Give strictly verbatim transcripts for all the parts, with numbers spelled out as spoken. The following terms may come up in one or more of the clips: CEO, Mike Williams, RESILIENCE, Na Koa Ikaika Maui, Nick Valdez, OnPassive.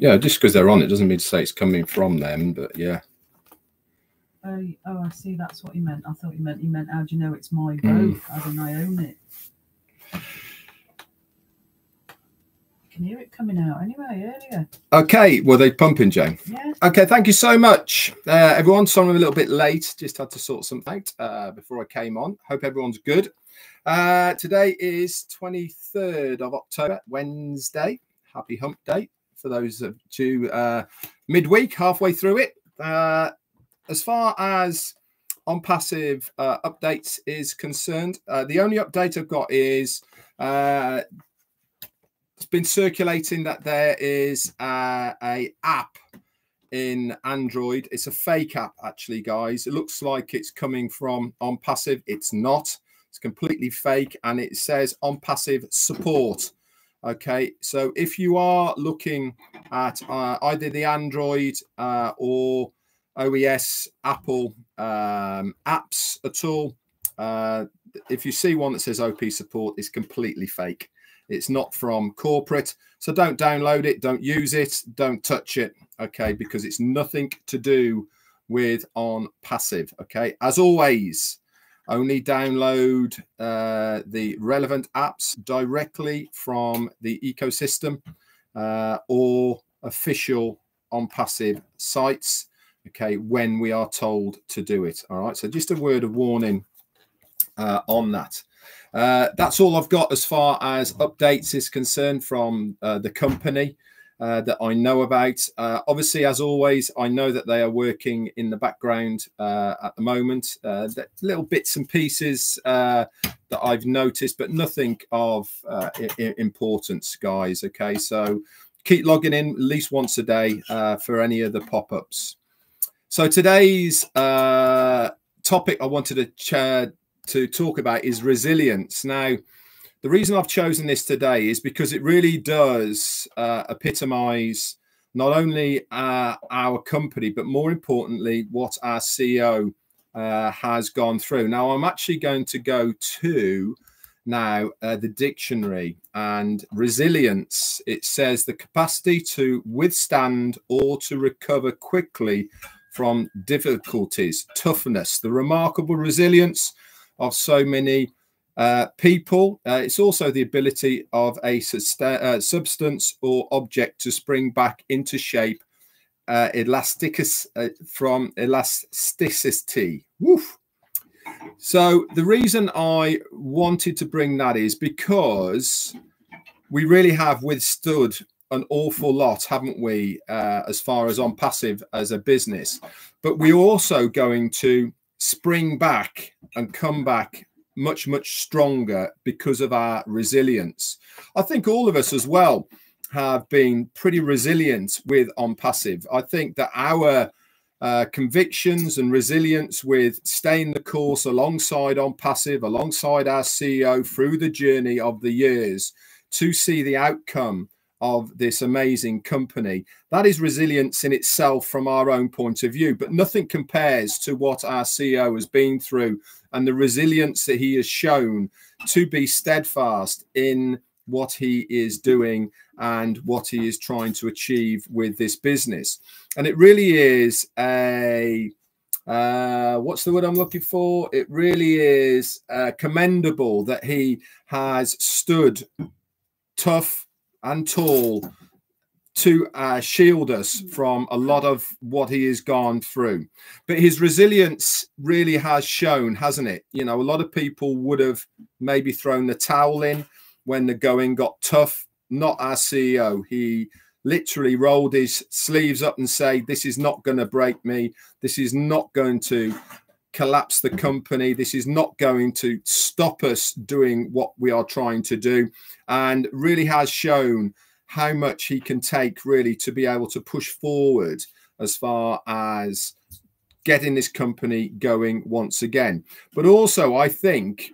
Yeah, just because they're on it doesn't mean to say it's coming from them, but yeah. Oh, oh, I see. That's what he meant. I thought he meant he meant how do you know it's my boat? Mm. As in I own it. I can hear it coming out anyway earlier. Okay, were they pumping, Jane? Yeah. Okay, thank you so much, uh, everyone. Sorry I'm a little bit late. Just had to sort something out uh, before I came on. Hope everyone's good. Uh, today is twenty-third of October, Wednesday. Happy Hump Day for those of you uh, midweek, halfway through it. Uh, As far as OnPassive uh, updates is concerned, uh, the only update I've got is uh, it's been circulating that there is uh, a app in Android. It's a fake app, actually, guys. It looks like it's coming from OnPassive. It's not. It's completely fake, and it says OnPassive support. Okay, so if you are looking at uh, either the Android uh, or O E S Apple um, apps at all, uh, if you see one that says O P support, it's completely fake. It's not from corporate, so don't download it, don't use it, don't touch it, okay, because it's nothing to do with OnPassive, okay? As always, only download uh, the relevant apps directly from the ecosystem uh, or official OnPassive sites. Okay, when we are told to do it. All right, so just a word of warning uh, on that. Uh, that's all I've got as far as updates is concerned from uh, the company uh, that I know about. Uh, obviously, as always, I know that they are working in the background uh, at the moment. Uh, little bits and pieces uh, that I've noticed, but nothing of uh, importance, guys. Okay, so keep logging in at least once a day uh, for any of the pop-ups. So today's uh, topic I wanted to, ch to talk about is resilience. Now, the reason I've chosen this today is because it really does uh, epitomize not only uh, our company, but more importantly, what our C E O uh, has gone through. Now, I'm actually going to go to now uh, the dictionary, and resilience, it says the capacity to withstand or to recover quickly from difficulties, toughness, the remarkable resilience of so many uh, people. Uh, it's also the ability of a uh, substance or object to spring back into shape uh, elasticus, uh, from elasticity. Woof. So the reason I wanted to bring that is because we really have withstood an awful lot, haven't we, uh, as far as OnPassive as a business. But we're also going to spring back and come back much, much stronger because of our resilience. I think all of us as well have been pretty resilient with OnPassive. I think that our uh, convictions and resilience with staying the course alongside OnPassive, alongside our C E O through the journey of the years to see the outcome of this amazing company. That is resilience in itself from our own point of view, but nothing compares to what our C E O has been through and the resilience that he has shown to be steadfast in what he is doing and what he is trying to achieve with this business. And it really is a, uh, what's the word I'm looking for? It really is uh, commendable that he has stood tough and tall to uh, shield us from a lot of what he has gone through. But his resilience really has shown, hasn't it? You know, a lot of people would have maybe thrown the towel in when the going got tough. Not our C E O. He literally rolled his sleeves up and said, this is not going to break me. This is not going to collapse the company. This is not going to stop us doing what we are trying to do, and really has shown how much he can take really to be able to push forward as far as getting this company going once again. But also I think,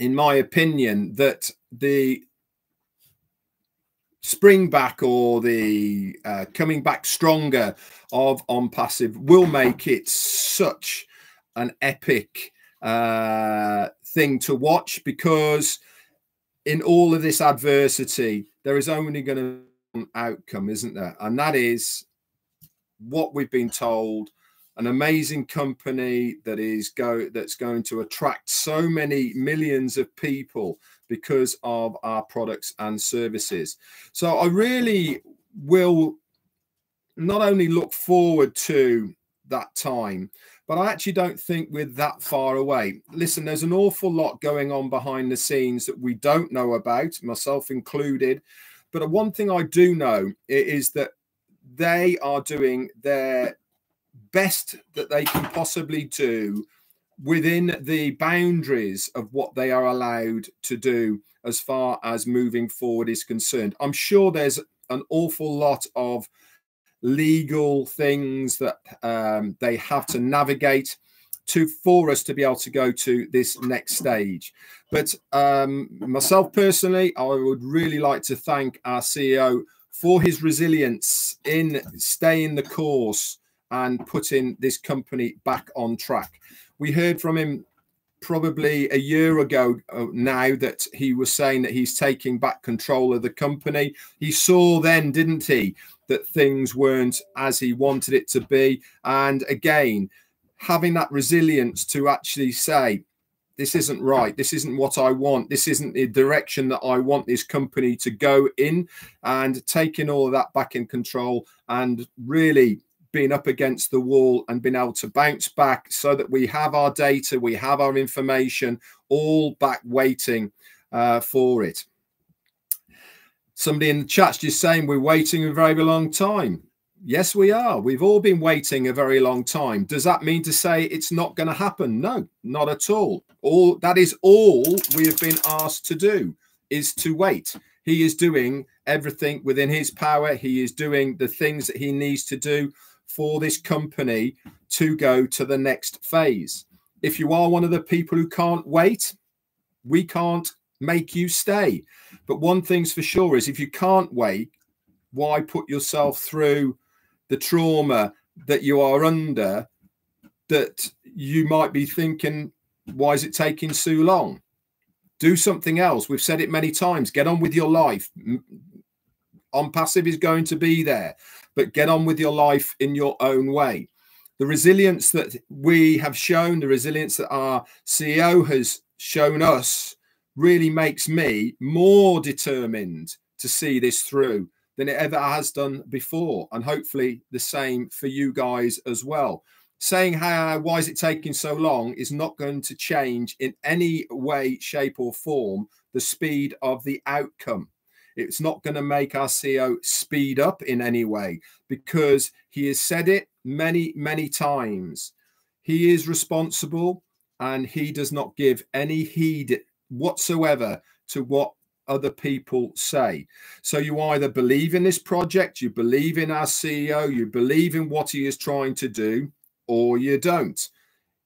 in my opinion, that the spring back or the uh, coming back stronger of OnPassive will make it such an epic uh, thing to watch, because in all of this adversity, there is only going to outcome, isn't there? And that is what we've been told, an amazing company that is go that's going to attract so many millions of people because of our products and services. So I really will not only look forward to that time, but I actually don't think we're that far away. Listen, there's an awful lot going on behind the scenes that we don't know about, myself included. But one thing I do know is that they are doing their best that they can possibly do within the boundaries of what they are allowed to do as far as moving forward is concerned. I'm sure there's an awful lot of legal things that um, they have to navigate to for us to be able to go to this next stage. But um, myself personally, I would really like to thank our C E O for his resilience in staying the course and putting this company back on track. We heard from him probably a year ago now that he was saying that he's taking back control of the company. He saw then, didn't he, that things weren't as he wanted it to be. And again, having that resilience to actually say, this isn't right, this isn't what I want, this isn't the direction that I want this company to go in, and taking all of that back in control and really being up against the wall and being able to bounce back so that we have our data, we have our information all back waiting uh, for it. Somebody in the chat's just saying we're waiting a very long time. Yes, we are. We've all been waiting a very long time. Does that mean to say it's not going to happen? No, not at all. All that is all we have been asked to do is to wait. He is doing everything within his power. He is doing the things that he needs to do for this company to go to the next phase. If you are one of the people who can't wait, we can't make you stay. But one thing's for sure is if you can't wait, why put yourself through the trauma that you are under, that you might be thinking, why is it taking so long? Do something else. We've said it many times. Get on with your life. OnPassive is going to be there, but get on with your life in your own way. The resilience that we have shown, the resilience that our C E O has shown us, really makes me more determined to see this through than it ever has done before. And hopefully the same for you guys as well. Saying, how, why is it taking so long, is not going to change in any way, shape or form the speed of the outcome. It's not going to make our C E O speed up in any way, because he has said it many, many times. He is responsible and he does not give any heed whatsoever to what other people say. So you either believe in this project, you believe in our C E O, you believe in what he is trying to do, or you don't.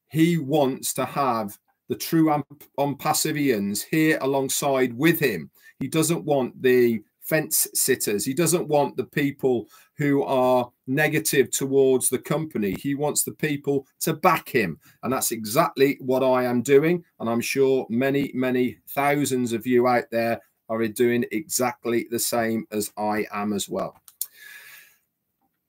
He wants to have the true OnPassivians here alongside with him. He doesn't want the fence sitters. He doesn't want the people who are negative towards the company. He wants the people to back him. And that's exactly what I am doing. And I'm sure many, many thousands of you out there are doing exactly the same as I am as well.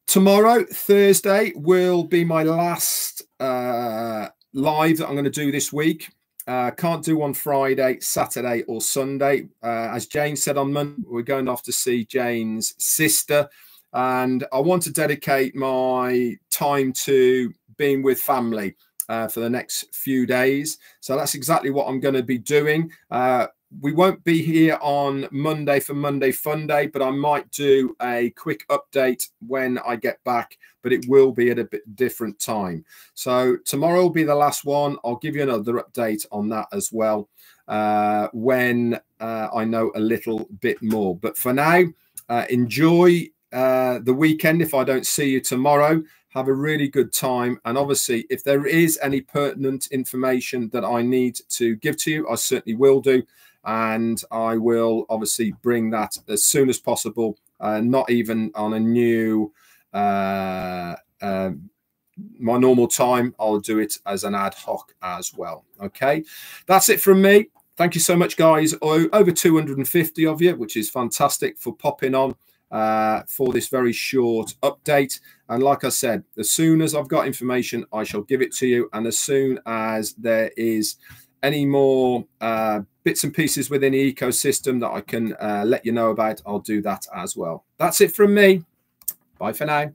Tomorrow, Thursday, will be my last uh, live that I'm going to do this week. Uh, can't do on Friday, Saturday or Sunday. Uh, as Jane said on Monday, we're going off to see Jane's sister. And I want to dedicate my time to being with family uh, for the next few days. So that's exactly what I'm going to be doing. Uh, we won't be here on Monday for Monday Fun Day, but I might do a quick update when I get back, but it will be at a bit different time. So tomorrow will be the last one. I'll give you another update on that as well uh, when uh, I know a little bit more. But for now, uh, enjoy uh, the weekend. If I don't see you tomorrow, have a really good time. And obviously, if there is any pertinent information that I need to give to you, I certainly will do. And I will obviously bring that as soon as possible, uh, not even on a new, uh, uh, my normal time. I'll do it as an ad hoc as well. Okay, that's it from me. Thank you so much, guys. Over two hundred fifty of you, which is fantastic, for popping on. uh, for this very short update. And like I said, as soon as I've got information, I shall give it to you. And as soon as there is any more uh, bits and pieces within the ecosystem that I can uh, let you know about, I'll do that as well. That's it from me. Bye for now.